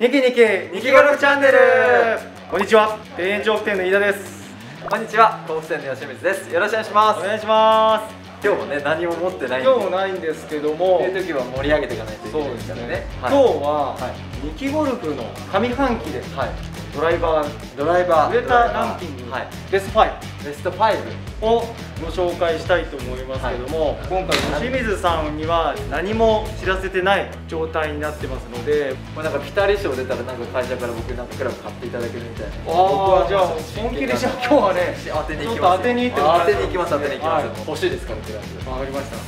ニキゴルフチャンネル。こんにちは、田園調布店の飯田です。こんにちは、甲府店の吉光です。よろしくお願いします。お願いします。今日もね、何も持ってないんで、今日もないんですけども、という時は盛り上げていかないといけないですからね。今日はニキゴルフの上半期でドライバー売れたランキングベスト5をご紹介したいと思いますけども、今回吉水さんには何も知らせてない状態になってますので、なんかピタリ賞出たらなんか会社から僕なんかクラブ買っていただけるみたいな。ああ、じゃあ本気で、じゃあ今日はね、当てに行きます。当てに行きます。欲しいですかね、クラブ。わかりました。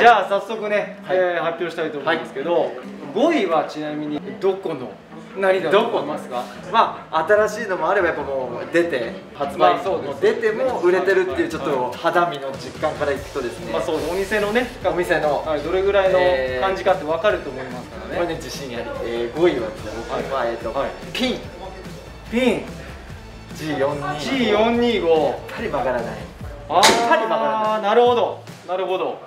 じゃあ早速ね、発表したいと思うんですけど、5位はちなみにどこの何だと思いますか？まあ新しいのもあれば、やっぱもう出て発売、出ても売れてるっていう、ちょっと肌身の実感からいくとですね、お店のね、お店のどれぐらいの感じかってわかると思いますからね。これね、自信あり。5位はピン G425。 やっぱり曲がらない。ああ、なるほどなるほど、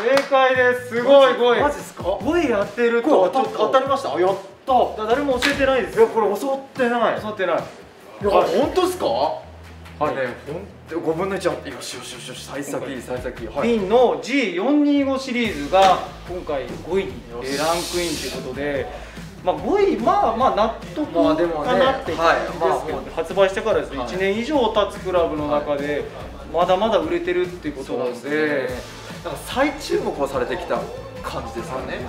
正解です。すごい5位。マジですか？5位やってると。当たりました。やった。誰も教えてないです。いや、これ教わってない。教わってない。いや、本当ですか？はい。5分の1あって、よし。幸先いい。ピンの G425 シリーズが今回5位にランクインということで、まあ5位、まあ納得かなって感じですけど、発売してからですね、1年以上経つクラブの中でまだまだ売れてるっていうことなので。なんか再注目をされてきた感じですよね。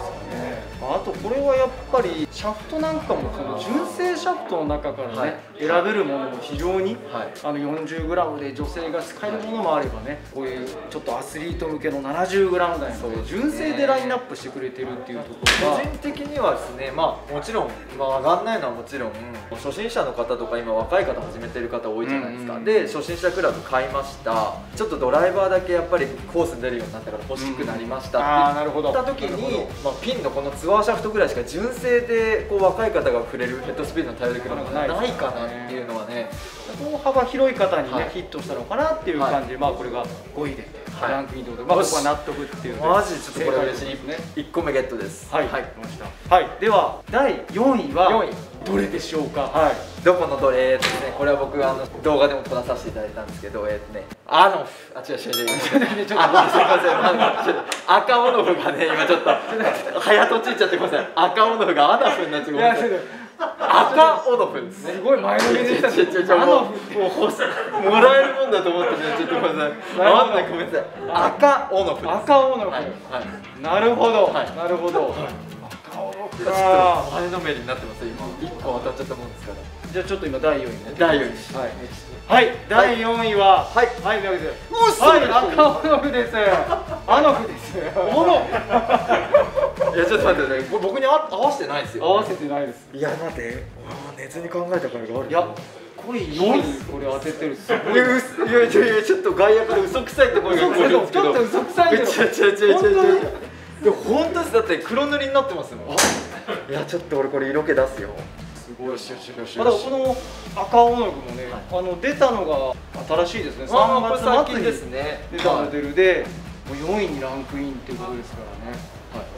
あとこれはやっぱりシャフトなんかも、その純正シャフトの中からね選べるものも非常に、40g で女性が使えるものもあればね、こういうちょっとアスリート向けの 70g 台の純正でラインナップしてくれてるっていうところが、個人的にはですね、まあもちろん上がんないのはもちろん初心者の方とか、今若い方始めてる方多いじゃないですか。で、初心者クラブ買いました、ちょっとドライバーだけやっぱりコースに出るようになったから欲しくなりましたって言った時に、ピンのこのツアーシャフトぐらいしか純正でこう若い方が触れるヘッドスピードの頼り方がないかなっていうのはね、この幅広い方にねヒットしたのかなっていう感じで、まあこれが5位でランクインということで、まあ僕は納得っていう。マジでちょっとこれ嬉しいね。1個目ゲットです。はい、はい、ました。はい、では第4位はどれでしょうか？はい、どこのどれですね。これは僕動画でも撮らさせていただいたんですけど、赤オノフがね、今ちょっと早とちいっちゃってごめんなさい。赤オノフがアナフになっちゃってごめんなさい。赤オノフすごい前のめりでしたね。もらえるもんだと思ってね、ちょっとごめんなさい。ごめんなさい。赤オノフ。赤オノフ。なるほどなるほど。前のめりになってます。今1個当たっちゃったもんですから。じゃあちょっと今第4位ね。第4位。はい、第4位は、はい、はい、宮崎です。赤オノフです。アノフです。おもろ。いや、ちょっと待ってね、僕に合わせてないですよ。合わせてないです。いや、待って、熱に考えたからがある。いや、これ4位、これ当ててる。いや、ちょっと外役で嘘くさいって声が出てるんですけど。ちょっと嘘くさい。違う。でも本当です。だって黒塗りになってますもん。いや、ちょっと俺これ色気出すよ。すごい。まだこの赤オノフもね、出たのが新しいですね。3月末ですね。出たモデルで、もう4位にランクインっていうことですからね。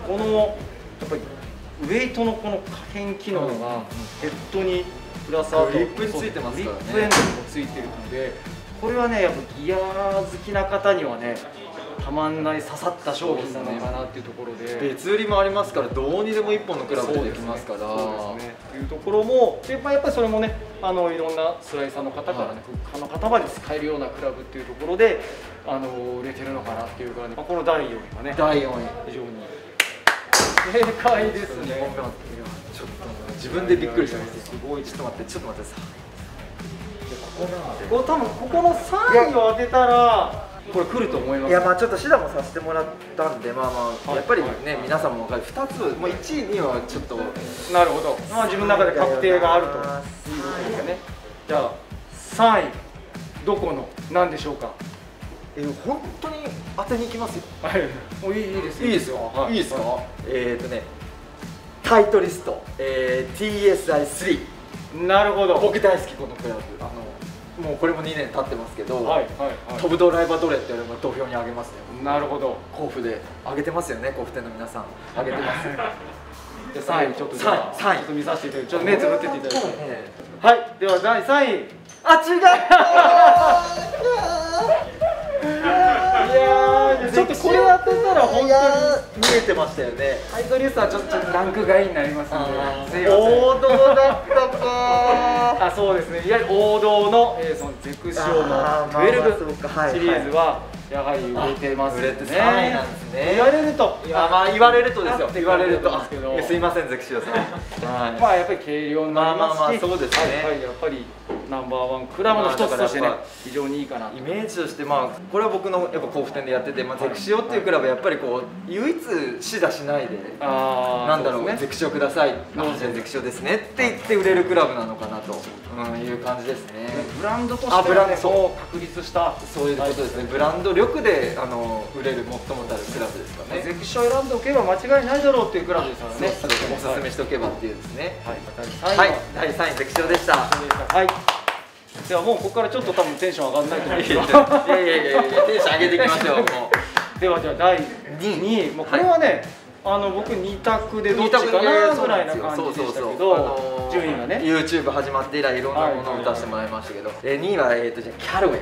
このやっぱりウェイトのこの可変機能がヘッドにプラスアウトリップについてますからね。リップエンドもついてるので、これはねやっぱギア好きな方にはね。たまんない刺さった商品なのかなっていうところで、別売りもありますから、どうにでも1本のクラブでできますから、そうですねっていうところも、やっぱりそれもね、いろんなスライサーの方からね、他の方まで使えるようなクラブっていうところで売れてるのかなっていうからね、この第4位はね、第4位非常に正解ですね。ちょっと自分でびっくりしてます。すごい。ちょっと待ってここ多分ここの3位を当てたらこれ来ると思います。いや、まあちょっと試打もさせてもらったんで、やっぱりね、皆さんも分かる2つ、もう1位2位はちょっと、なるほど、まあ自分の中で確定があるということですね。じゃあ3位どこの何でしょうか？本当に当てに行きますよ。はい、もういいですか？タイトリスト、TSI3。 なるほど。僕大好きこのクラブ。もうこれも2年経ってますけど、飛ぶドライバーどれって言われば投票にあげますね。なるほど。甲府であげてますよね、甲府店の皆さん。あげてます。じゃあ3位ちょっとじゃあ3位ちょっと見させていただいて、ちょっと目つぶってていただいて、はい、では第3位。あ、違ったー。いやー、ちょっとこれ当てたら本当に見えてましたよね。ハイドリュースはちょっとランク外になりますので、王道だったか。あ、そうですね。いわゆる王道のそのゼクシオの12シリーズはやはり売れてますね。言われると、まあ言われるとですよ。言われるとですけど。すいませんゼクシオさん。まあやっぱり軽量になりますし、そうですね。やっぱりナンバーワンクラブの一つとしてね、非常にいいかな。イメージとしてまあこれは僕のやっぱ甲府店でやってて、まあゼクシオっていうクラブやっぱりこう唯一試打しないで、なんだろうね、ゼクシオください。ゼクシオですねって言って売れるクラブなのかなという感じですね。ブランドとして確立したそういうことですね。ブランド力で売れる最もたるクラブですかね。ゼクシオ選んでおけば間違いないだろうっていうクラブですからね。おすすめしておけばっていうですね。はい、第3位ゼクシオでした。はい。ではもうここからちょっと多分テンション上がんないと思います。いやいやいやいや、テンション上げていきましょう。ではじゃあ第2位、もうこれはね、僕2択でどっちかなぐらいな感じでしたけど、順位がね、YouTube 始まって以来いろんなものを出してもらいましたけど、2位はじゃあキャロウェイ、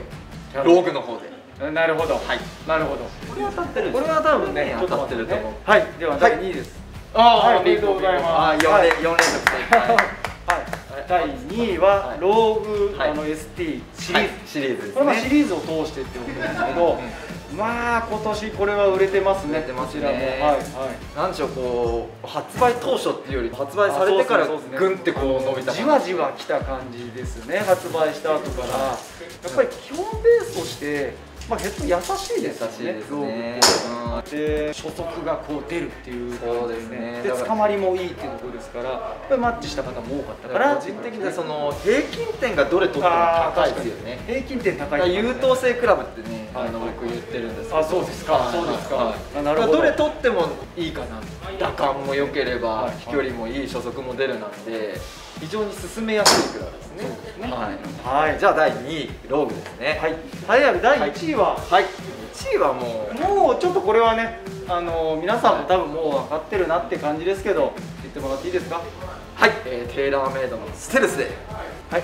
ローグの方で。なるほど、はい、なるほど。これは当たってる。これは多分ね、当たってると思う。はい、では第2位です。ああ、おめでとうございます。ああ、4連続正解。はい、第2位はローグSTシリーズですね。これはシリーズを通してってことですけど、まあ今年これは売れてますね。こちらも、はい、なんでしょう、こう発売当初っていうより発売されてからぐんってこう伸びた、じわじわきた感じですね。発売した後からやっぱり基本ベースとして。まあヘッド優しいですね。で、初速がこう出るっていうことですね。で、捕まりもいいっていうところですから、マッチした方も多かったから、個人的にはその平均点がどれ取っても高いですよね。平均点高い。優等生クラブってね、僕言ってるんですけど。あ、そうですか。そうですか。なるほど。どれ取ってもいいかな。打感も良ければ、飛距離もいい、初速も出るなんで、非常に進めやすいクラブですね。はい、じゃあ第2位ローグですね。はい、はい、第1位は、はい、1位はもうちょっとこれはね、皆さんも多分もう分かってるなって感じですけど、言ってもらっていいですか。はい、テーラーメイドのステルスで。はい、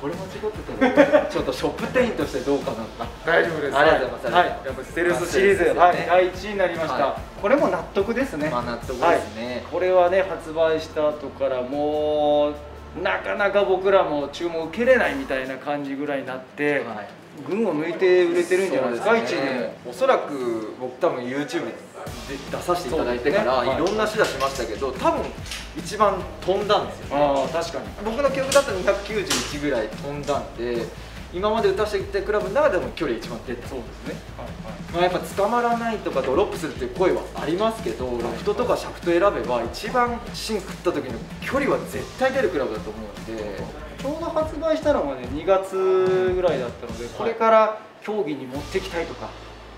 これ間違ってたらちょっとショップ店員としてどうかな。大丈夫です。ありがとうございます。はい、やっぱステルスシリーズ第1位になりました。これも納得ですね。納得ですね。これはね、発売した後からもう。なかなか僕らも注文受けれないみたいな感じぐらいになって、はい、群を抜いて売れてるんじゃないですか。ですね、1位でもおそらく僕多分 YouTube で出させていただいてから、ね、いろんな試打しましたけど、多分一番飛んだんですよね。あ、確かに僕の記憶だと291ぐらい飛んだんで、今まで打たせてきたクラブの中でも距離一番出て、そうですね、はいはい、まあやっぱ捕まらないとかドロップするっていう声はありますけど、ロフトとかシャフト選べば一番芯食った時の距離は絶対出るクラブだと思うんで、ちょうど発売したのがね2月ぐらいだったので、これから競技に持ってきたいとか、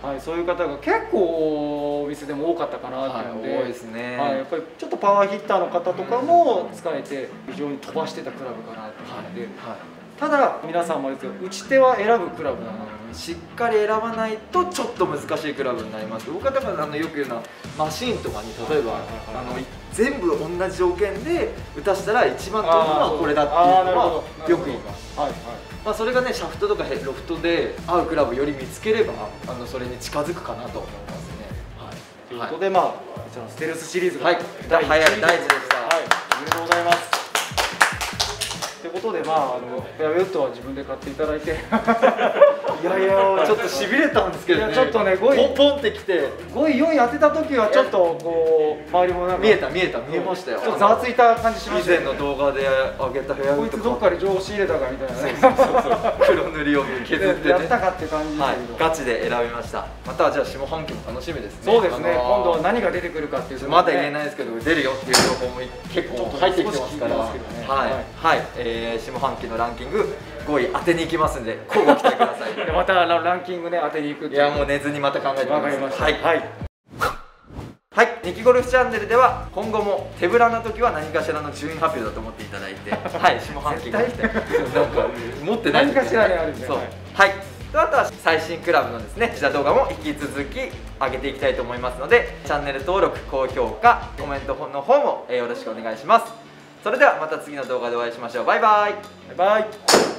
はい、そういう方が結構お店でも多かったかなっていうので、はい、多いですね、はい、やっぱりちょっとパワーヒッターの方とかも使えて非常に飛ばしてたクラブかなって思って、はいはい、ただ皆さんもあれですけど、打ち手は選ぶクラブなのでしっかり選ばないとちょっと難しいクラブになります。僕はだからよく言うのはマシーンとかに例えば全部同じ条件で打たしたら一番飛ぶのはこれだっていうのはよく言います。まあそれがね、シャフトとかロフトで合うクラブより見つければそれに近づくかなと思いますね。ということで、まあこちらのステルスシリーズが第1位でした。おめでとうございます。ということで、まあフェアウェイウッドは自分で買っていただいていやいや、ちょっとしびれたんですけどね。ちょっとね、5位ポンってきて、5位4位当てた時はちょっとこう周りもなんか見えましたよ。ちょっとざわついた感じしました。以前の動画で上げたフェアウェイウッド、こいつどっかで情報仕入れたかみたいなね、黒塗りを削ってやったかって感じですけど、ガチで選びました。またじゃあ下半期も楽しみですね。そうですね、今度は何が出てくるかっていう、まだ言えないですけど出るよっていう情報も結構入ってきてますから、はい、下半期のランキング5位当てに行きますんで、交互期待ください。またランキングね、当てに行くっていう。いや、もう寝ずにまた考えてます。はい、ニキゴルフチャンネルでは今後も手ぶらな時は何かしらの順位発表だと思っていただいて、はい、下半期がなんか持ってない何かしらにあるんで、そう、はい。あとは最新クラブのですね自打動画も引き続き上げていきたいと思いますので、チャンネル登録、高評価、コメントの方もよろしくお願いします。それではまた次の動画でお会いしましょう。バイバイ。バイバイ。